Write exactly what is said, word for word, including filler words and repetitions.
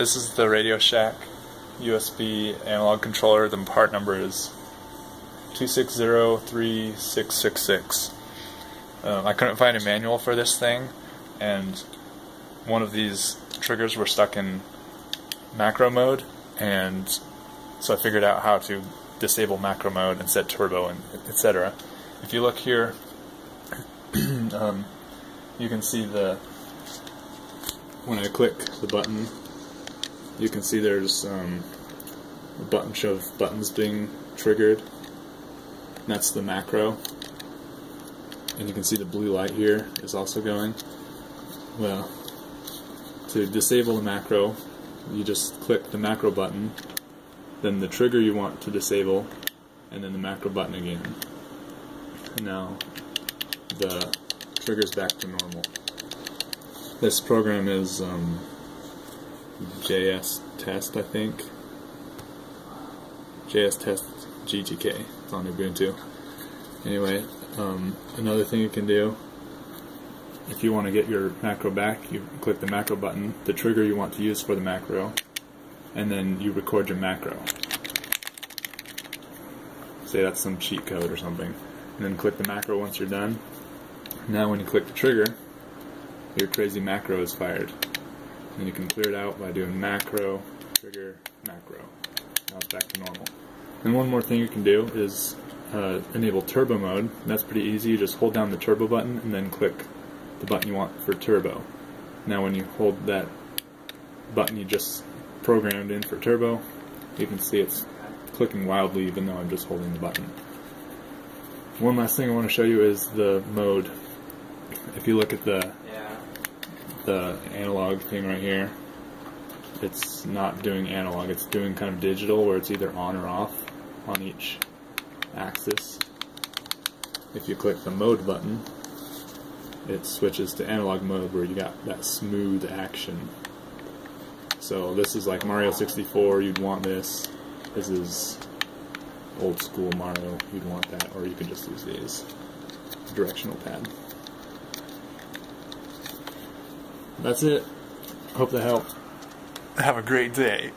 This is the RadioShack U S B analog controller. The part number is two six zero three six six six. Um, I couldn't find a manual for this thing, and one of these triggers were stuck in macro mode, and so I figured out how to disable macro mode and set turbo and et cetera. If you look here, um, you can see the, when I click the button, you can see there's um, a bunch of buttons being triggered. And that's the macro. And you can see the blue light here is also going. Well, to disable the macro, you just click the macro button, then the trigger you want to disable, and then the macro button again. And now the trigger's back to normal. This program is um, J S test, I think. J S test G T K. It's on Ubuntu. Anyway, um, another thing you can do, if you want to get your macro back, you click the macro button, the trigger you want to use for the macro, and then you record your macro. Say that's some cheat code or something. And then click the macro once you're done. Now when you click the trigger, your crazy macro is fired. And you can clear it out by doing macro, trigger, macro. Now it's back to normal. And one more thing you can do is uh, enable turbo mode. That's pretty easy. You just hold down the turbo button and then click the button you want for turbo. Now when you hold that button you just programmed in for turbo, you can see it's clicking wildly even though I'm just holding the button. One last thing I want to show you is the mode. If you look at the yeah. the analog thing right here, it's not doing analog, it's doing kind of digital where it's either on or off on each axis. If you click the mode button, it switches to analog mode where you got that smooth action. So this is like Mario sixty-four, you'd want this. This is old school Mario, you'd want that, or you can just use these. Directional pad. That's it. Hope that helped. Have a great day.